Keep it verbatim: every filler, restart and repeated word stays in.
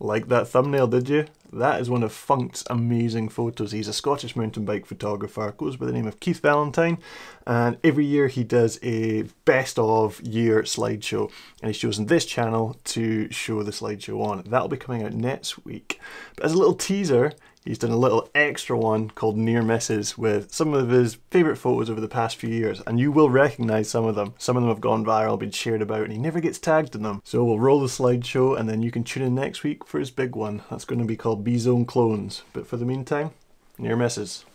Like that thumbnail, did you? That is one of Phunkt's amazing photos. He's a Scottish mountain bike photographer, goes by the name of Keith Valentine, and every year he does a best of year slideshow, and he's chosen this channel to show the slideshow on. That'll be coming out next week. But as a little teaser, he's done a little extra one called Near Misses with some of his favourite photos over the past few years, and you will recognise some of them. Some of them have gone viral, been shared about, and he never gets tagged in them. So we'll roll the slideshow, and then you can tune in next week for his big one. That's going to be called B-Zone Clones. But for the meantime, Near Misses.